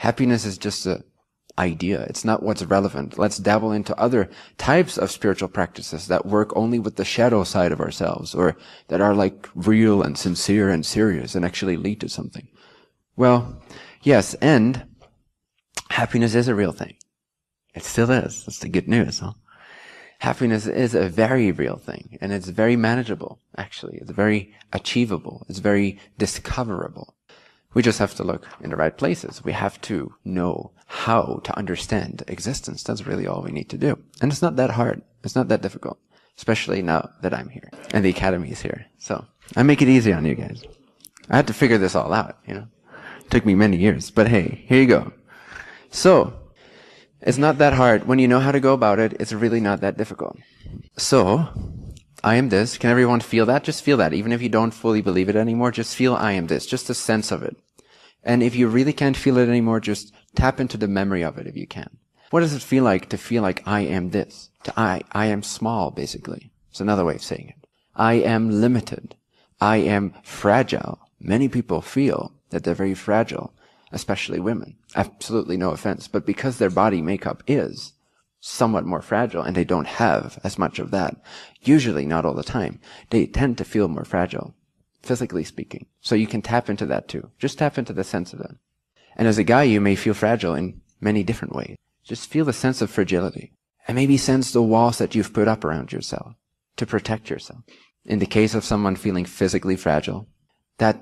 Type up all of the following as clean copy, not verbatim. Happiness is just an idea. It's not what's relevant. Let's dabble into other types of spiritual practices that work only with the shadow side of ourselves, or that are like real and sincere and serious and actually lead to something. Well, yes, and happiness is a real thing. It still is. That's the good news, huh? Happiness is a very real thing, and it's very manageable, actually. It's very achievable. It's very discoverable. We just have to look in the right places. We have to know how to understand existence. That's really all we need to do. And it's not that hard. It's not that difficult, especially now that I'm here and the academy is here. So I make it easy on you guys. I had to figure this all out, you know. It took me many years, but hey, here you go. So it's not that hard. When you know how to go about it, it's really not that difficult. So, I am this. Can everyone feel that? Just feel that. Even if you don't fully believe it anymore, just feel I am this. Just a sense of it. And if you really can't feel it anymore, just tap into the memory of it if you can. What does it feel like to feel like I am this? I am small, basically. It's another way of saying it. I am limited. I am fragile. Many people feel that they're very fragile, especially women. Absolutely no offense, but because their body makeup is somewhat more fragile and they don't have as much of that, usually not all the time, they tend to feel more fragile, physically speaking. So you can tap into that too. Just tap into the sense of that. And as a guy, you may feel fragile in many different ways. Just feel the sense of fragility, and maybe sense the walls that you've put up around yourself to protect yourself. In the case of someone feeling physically fragile, that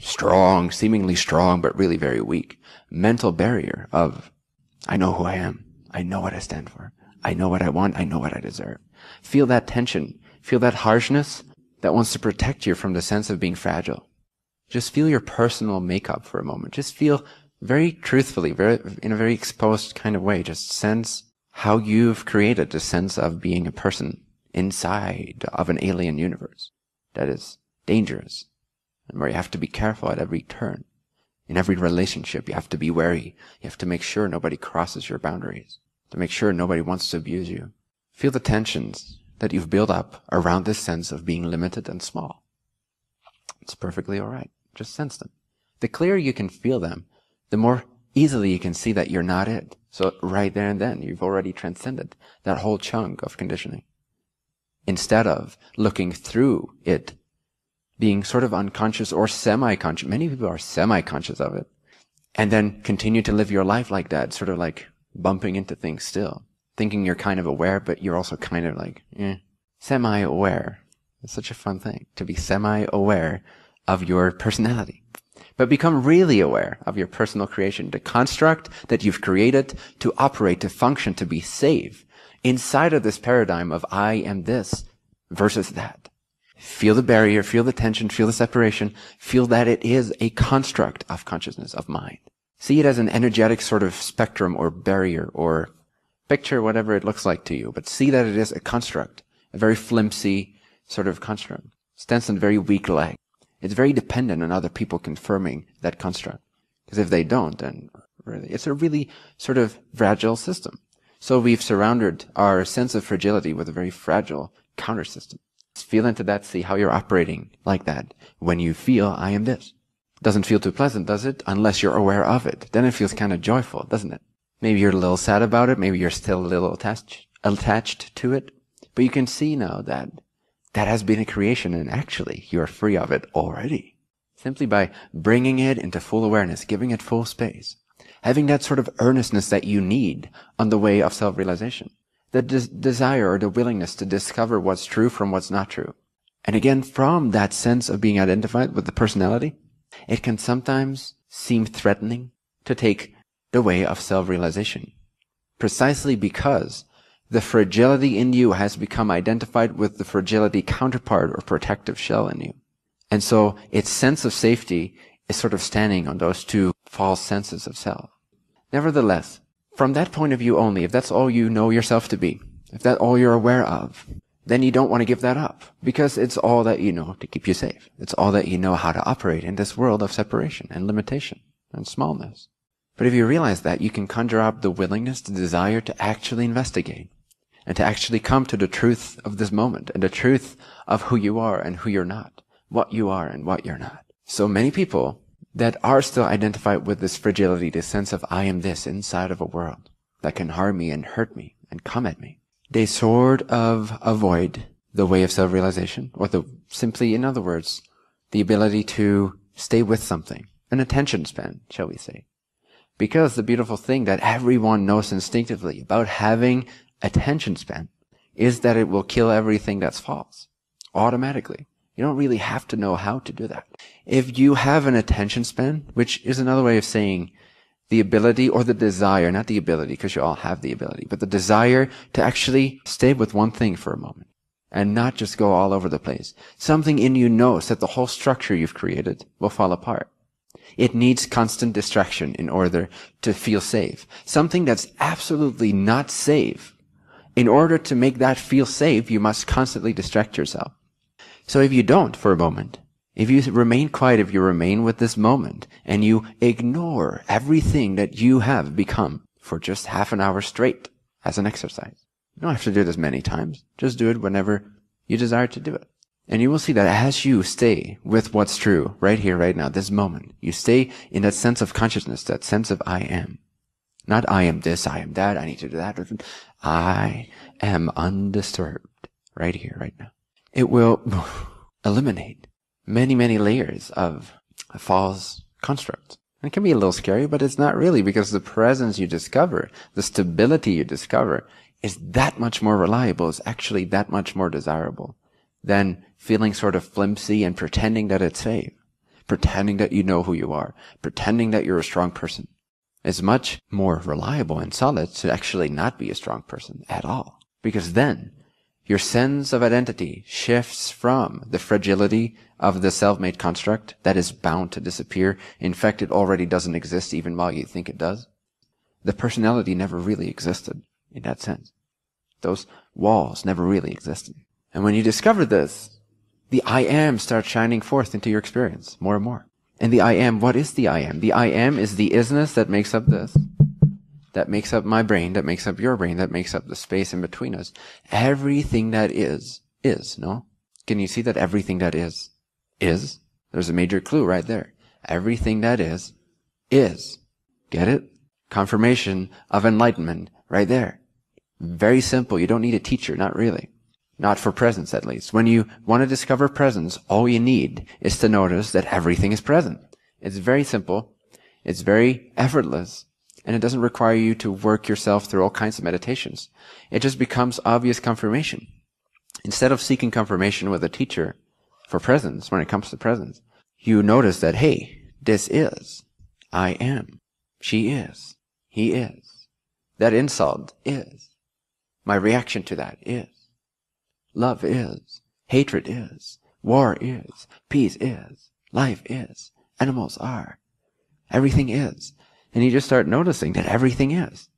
strong, seemingly strong, but really very weak mental barrier of, I know who I am. I know what I stand for. I know what I want. I know what I deserve. Feel that tension. Feel that harshness that wants to protect you from the sense of being fragile. Just feel your personal makeup for a moment. Just feel very truthfully, in a very exposed kind of way. Just sense how you've created the sense of being a person inside of an alien universe that is dangerous, and where you have to be careful at every turn. In every relationship, you have to be wary. You have to make sure nobody crosses your boundaries, to make sure nobody wants to abuse you. Feel the tensions that you've built up around this sense of being limited and small. It's perfectly all right. Just sense them. The clearer you can feel them, the more easily you can see that you're not it. So right there and then, you've already transcended that whole chunk of conditioning. Instead of looking through it, being sort of unconscious or semi-conscious. Many people are semi-conscious of it. And then continue to live your life like that, sort of like bumping into things still. Thinking you're kind of aware, but you're also kind of like, semi-aware. It's such a fun thing, to be semi-aware of your personality. But become really aware of your personal creation, the construct that you've created to operate, to function, to be safe inside of this paradigm of I am this versus that. Feel the barrier, feel the tension, feel the separation, feel that it is a construct of consciousness, of mind. See it as an energetic sort of spectrum or barrier or picture, whatever it looks like to you, but see that it is a construct, a very flimsy sort of construct. Stands on very weak leg. It's very dependent on other people confirming that construct. Because if they don't, then really, it's a really sort of fragile system. So we've surrounded our sense of fragility with a very fragile counter system. Feel into that, see how you're operating like that when you feel I am this. Doesn't feel too pleasant, does it? Unless you're aware of it. Then it feels kind of joyful, doesn't it? Maybe you're a little sad about it. Maybe you're still a little attached to it. But you can see now that that has been a creation, and actually you are free of it already. Simply by bringing it into full awareness, giving it full space, having that sort of earnestness that you need on the way of self-realization. The desire or the willingness to discover what's true from what's not true. And again, from that sense of being identified with the personality, it can sometimes seem threatening to take the way of self-realization, precisely because the fragility in you has become identified with the fragility counterpart or protective shell in you. And so its sense of safety is sort of standing on those two false senses of self. Nevertheless, from that point of view only, if that's all you know yourself to be, if that's all you're aware of, then you don't want to give that up, because it's all that you know to keep you safe. It's all that you know how to operate in this world of separation and limitation and smallness. But if you realize that, you can conjure up the willingness, the desire to actually investigate and to actually come to the truth of this moment and the truth of who you are and who you're not, what you are and what you're not. So many people that are still identified with this fragility, this sense of I am this inside of a world that can harm me and hurt me and come at me. They sort of avoid the way of self-realization, or simply, in other words, the ability to stay with something, an attention span, shall we say. Because the beautiful thing that everyone knows instinctively about having attention span is that it will kill everything that's false automatically. You don't really have to know how to do that. If you have an attention span, which is another way of saying the ability or the desire, not the ability, because you all have the ability, but the desire to actually stay with one thing for a moment and not just go all over the place. Something in you knows that the whole structure you've created will fall apart. It needs constant distraction in order to feel safe. Something that's absolutely not safe, in order to make that feel safe, you must constantly distract yourself. So if you don't for a moment, if you remain quiet, if you remain with this moment, and you ignore everything that you have become for just half an hour straight as an exercise, you don't have to do this many times. Just do it whenever you desire to do it. And you will see that as you stay with what's true right here, right now, this moment, you stay in that sense of consciousness, that sense of I am. Not I am this, I am that, I need to do that. I am undisturbed right here, right now. It will eliminate many, many layers of a false construct. It can be a little scary, but it's not really, because the presence you discover, the stability you discover, is that much more reliable, is actually that much more desirable than feeling sort of flimsy and pretending that it's safe, pretending that you know who you are, pretending that you're a strong person. It's much more reliable and solid to actually not be a strong person at all, because then your sense of identity shifts from the fragility of the self-made construct that is bound to disappear. In fact, it already doesn't exist even while you think it does. The personality never really existed in that sense. Those walls never really existed. And when you discover this, the I am starts shining forth into your experience more and more. And the I am, what is the I am? The I am is the isness that makes up this, that makes up my brain, that makes up your brain, that makes up the space in between us. Everything that is, no? Can you see that everything that is? There's a major clue right there. Everything that is. Get it? Confirmation of enlightenment right there. Very simple. You don't need a teacher, not really. Not for presence, at least. When you want to discover presence, all you need is to notice that everything is present. It's very simple. It's very effortless. And it doesn't require you to work yourself through all kinds of meditations. It just becomes obvious confirmation. Instead of seeking confirmation with a teacher for presence, when it comes to presence, you notice that, hey, this is. I am. She is. He is. That insult is. My reaction to that is. Love is, hatred is, war is, peace is, life is, animals are, everything is. And you just start noticing that everything is.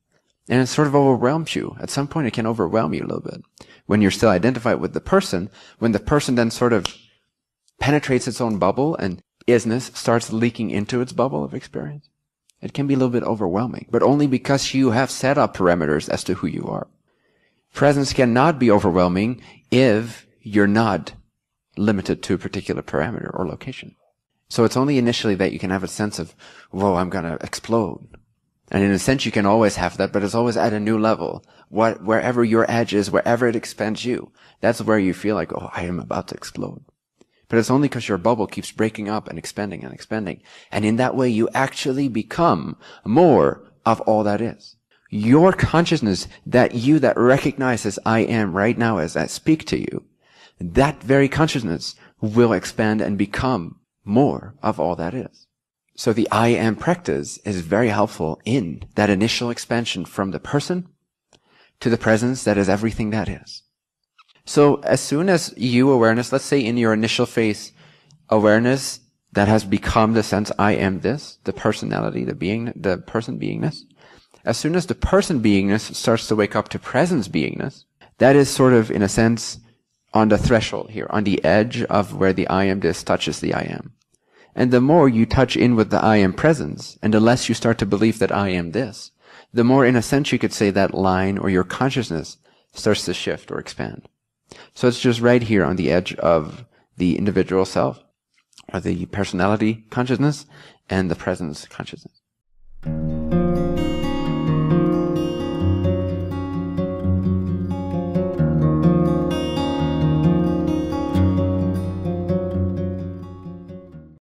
And it sort of overwhelms you. At some point it can overwhelm you a little bit. When you're still identified with the person, when the person then sort of penetrates its own bubble and isness starts leaking into its bubble of experience, it can be a little bit overwhelming, but only because you have set up parameters as to who you are. Presence cannot be overwhelming if you're not limited to a particular parameter or location. So it's only initially that you can have a sense of, whoa, I'm going to explode. And in a sense, you can always have that, but it's always at a new level. Wherever your edge is, wherever it expands you, that's where you feel like, oh, I am about to explode. But it's only because your bubble keeps breaking up and expanding and expanding. And in that way, you actually become more of all that is. Your consciousness, that you that recognizes I am right now as I speak to you, that very consciousness will expand and become more of all that is. So the I am practice is very helpful in that initial expansion from the person to the presence that is everything that is. So as soon as you awareness, let's say in your initial phase, awareness that has become the sense I am this, the personality, the being, the person beingness, as soon as the person beingness starts to wake up to presence beingness, that is sort of, in a sense, on the threshold here, on the edge of where the I am this touches the I am. And the more you touch in with the I am presence, and the less you start to believe that I am this, the more, in a sense, you could say that line or your consciousness starts to shift or expand. So it's just right here on the edge of the individual self, or the personality consciousness, and the presence of consciousness.